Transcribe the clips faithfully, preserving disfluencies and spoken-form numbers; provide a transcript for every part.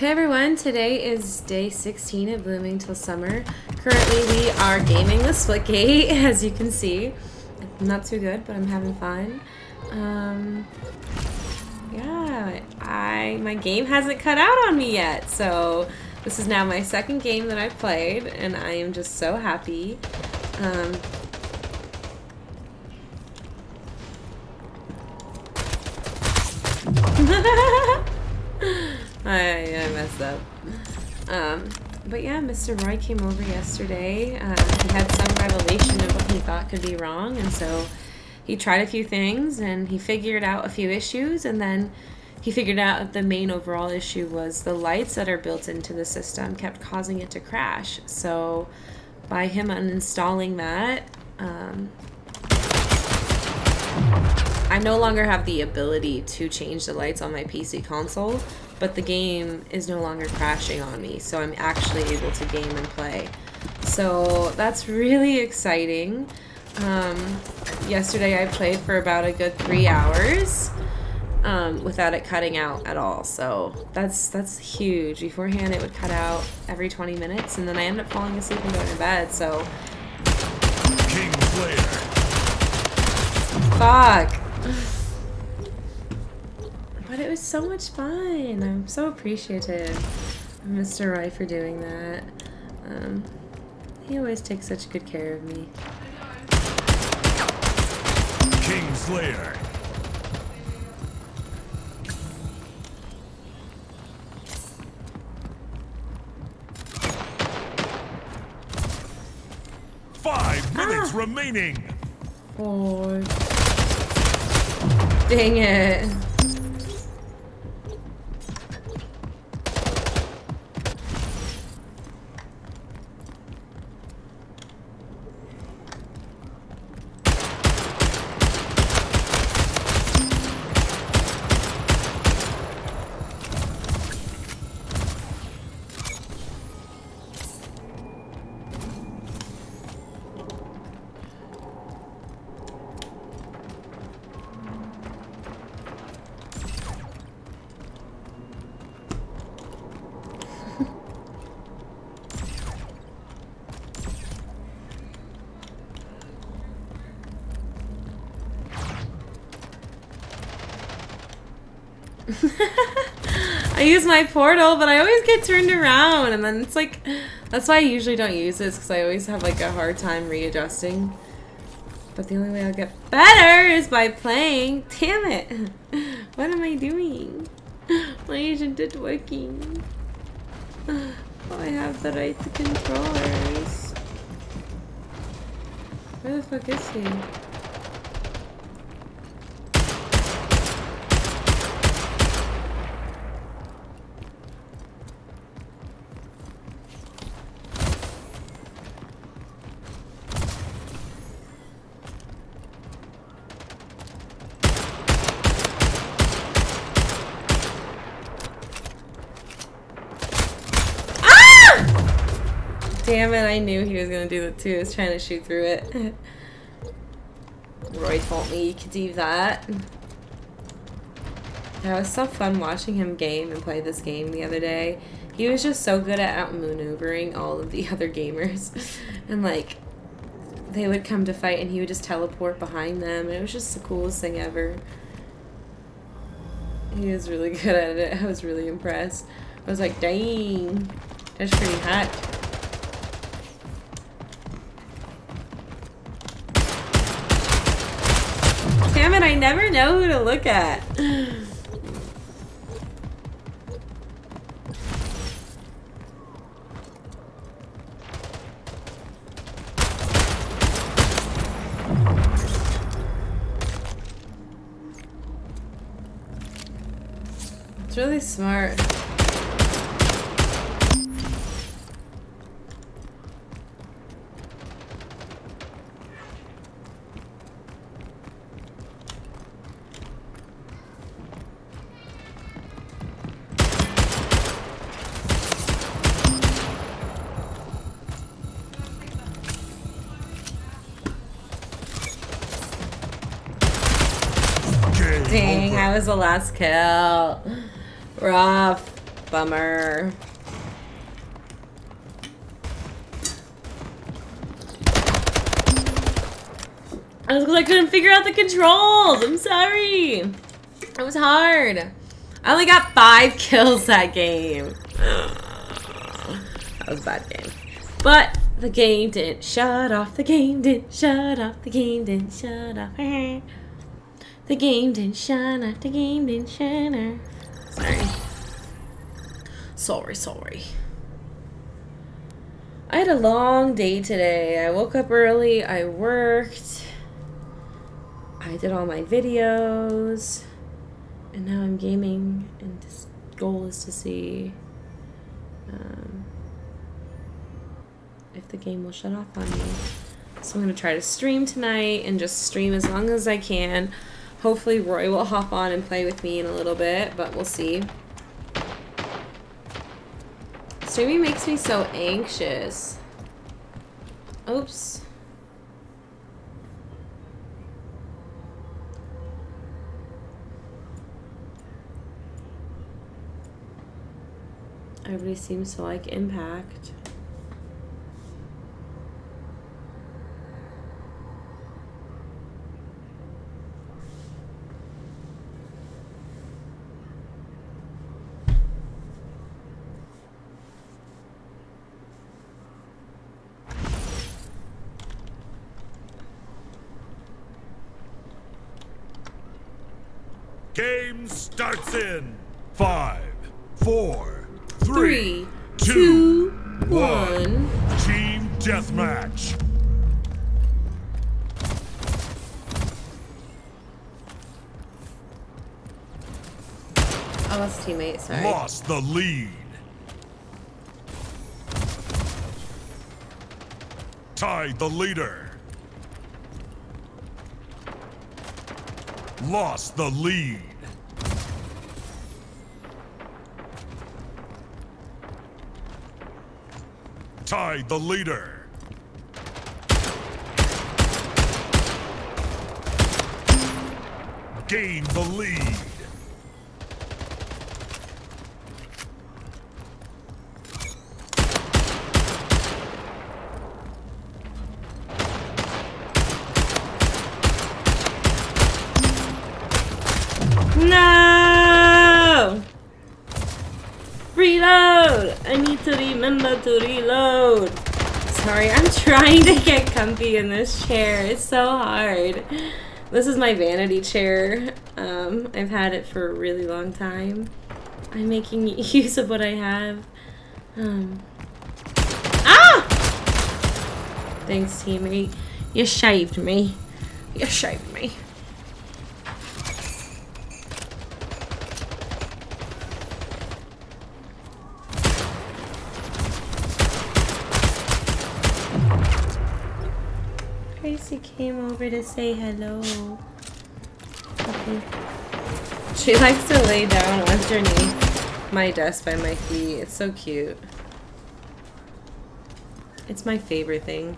Hey everyone, today is day sixteen of Blooming Till Summer. Currently we are gaming with Splitgate, as you can see. I'm not too good, but I'm having fun. Um, yeah, I my game hasn't cut out on me yet, so this is now my second game that I've played, and I am just so happy. Um, I, I messed up. Um, but yeah, Mister Roy came over yesterday. Uh, he had some revelation of what he thought could be wrong, and so he tried a few things, and he figured out a few issues, and then he figured out that the main overall issue was the lights that are built into the system kept causing it to crash. So by him uninstalling that, um, I no longer have the ability to change the lights on my P C console, but the game is no longer crashing on me, so I'm actually able to game and play. So that's really exciting. Um, yesterday I played for about a good three hours um, without it cutting out at all, so that's that's huge. Beforehand it would cut out every twenty minutes, and then I ended up falling asleep and going to bed, so... King player. Fuck. But it was so much fun. I'm so appreciative of Mister Roy for doing that. Um, he always takes such good care of me. King Slayer. Five minutes ah. remaining. Four. Dang it. I use my portal, but I always get turned around, and then it's like, that's why I usually don't use this, because I always have like a hard time readjusting. But the only way I'll get better is by playing. Damn it! What am I doing? My agent is working. Oh, I have the right to controllers. Where the fuck is he? Damn it, I knew he was gonna do that too. I was trying to shoot through it. Roy told me you could do that. That was so fun watching him game and play this game the other day. He was just so good at outmaneuvering all of the other gamers. And like, they would come to fight and he would just teleport behind them. And it was just the coolest thing ever. He was really good at it. I was really impressed. I was like, dang, that's pretty hot. Damn it, I never know who to look at. It's really smart. Dang, I was the last kill. Rough. Bummer. I was because I couldn't figure out the controls. I'm sorry. It was hard. I only got five kills that game. That was a bad game. But the game didn't shut off. The game didn't shut off. The game didn't shut off. The game didn't shut off. The game didn't shut off. Sorry. Sorry, sorry. I had a long day today. I woke up early. I worked. I did all my videos. And now I'm gaming. And this goal is to see... Um, if the game will shut off on me. So I'm going to try to stream tonight and just stream as long as I can. Hopefully Roy will hop on and play with me in a little bit, but we'll see. Streaming makes me so anxious. Oops. Everybody seems to like Impact. Game starts in five, four, three, three two, two, one. Team deathmatch. I lost teammate, sorry. Lost the lead. Tied the leader. Lost the lead. Tied the leader. Gained the lead. No! Reload! I need to remember to reload. Sorry, I'm trying to get comfy in this chair. It's so hard. This is my vanity chair. Um, I've had it for a really long time. I'm making use of what I have. Um. Ah! Thanks, teammate. You shaved me. You shaved me. She came over to say hello. Okay. She likes to lay down underneath my desk by my feet. It's so cute. It's my favorite thing.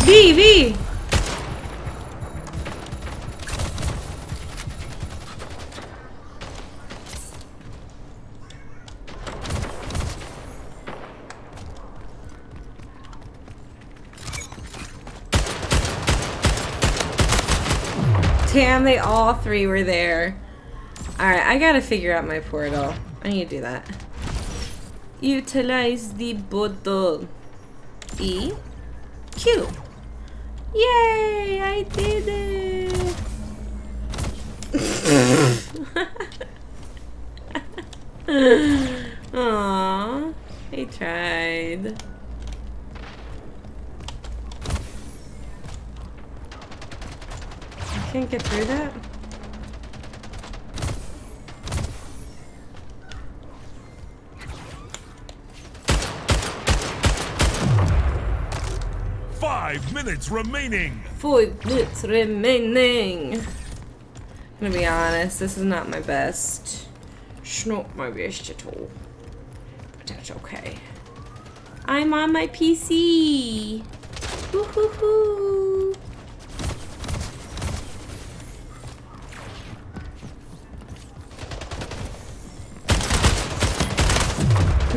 V, V! Damn, they all three were there. Alright, I gotta figure out my portal. I need to do that. Utilize the portal. E. Q. Yay! I did it! Aww. I tried. Can't get through that. Five minutes remaining. Five minutes remaining. I'm gonna be honest, this is not my best. It's not my best at all. touch. Okay. I'm on my P C. Woo-hoo-hoo.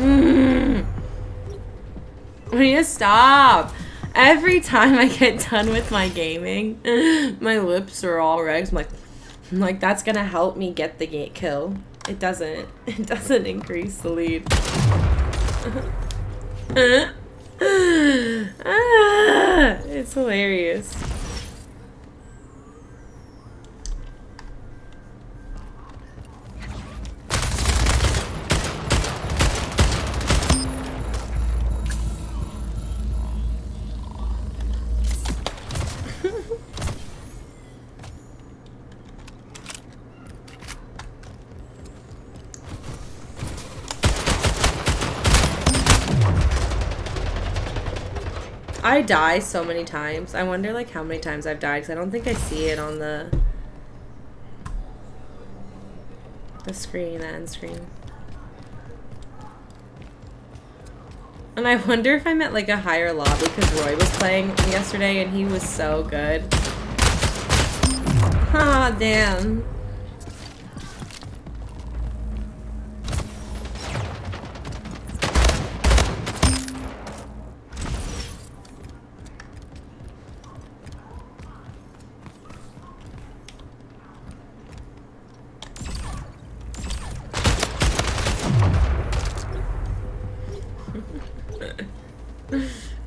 Mm. Will you stop? Every time I get done with my gaming, my lips are all red. I'm like, I'm like, that's gonna help me get the gate kill. It doesn't. It doesn't increase the lead. Ah, it's hilarious. I die so many times. I wonder like how many times I've died because I don't think I see it on the the screen, the end screen. And I wonder if I'm at like a higher lobby because Roy was playing yesterday and he was so good. Ah, damn.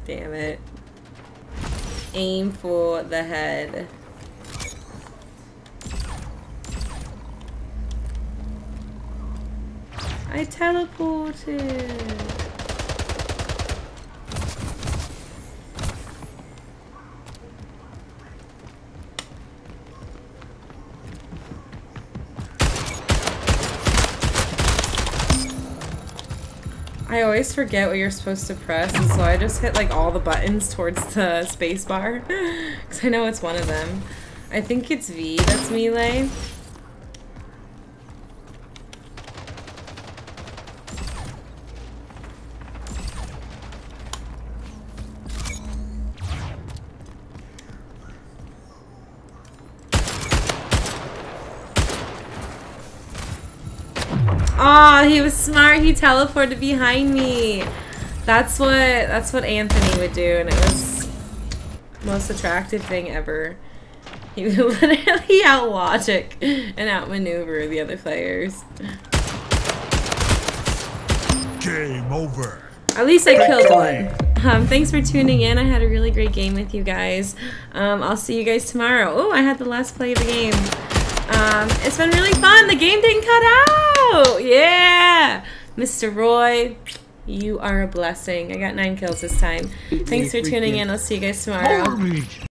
Damn it. Aim for the head. I teleported. I always forget what you're supposed to press, and so I just hit like all the buttons towards the space bar. Because I know it's one of them. I think it's V that's melee. Oh, he was smart. He teleported behind me. That's what that's what Anthony would do, and it was the most attractive thing ever. He would literally out logic and outmaneuver the other players. Game over. At least I killed one. Um, thanks for tuning in. I had a really great game with you guys. Um, I'll see you guys tomorrow. Oh, I had the last play of the game. Um, it's been really fun. The game didn't cut out. Oh, yeah! Mister Roy, you are a blessing. I got nine kills this time. Thanks for tuning in. I'll see you guys tomorrow.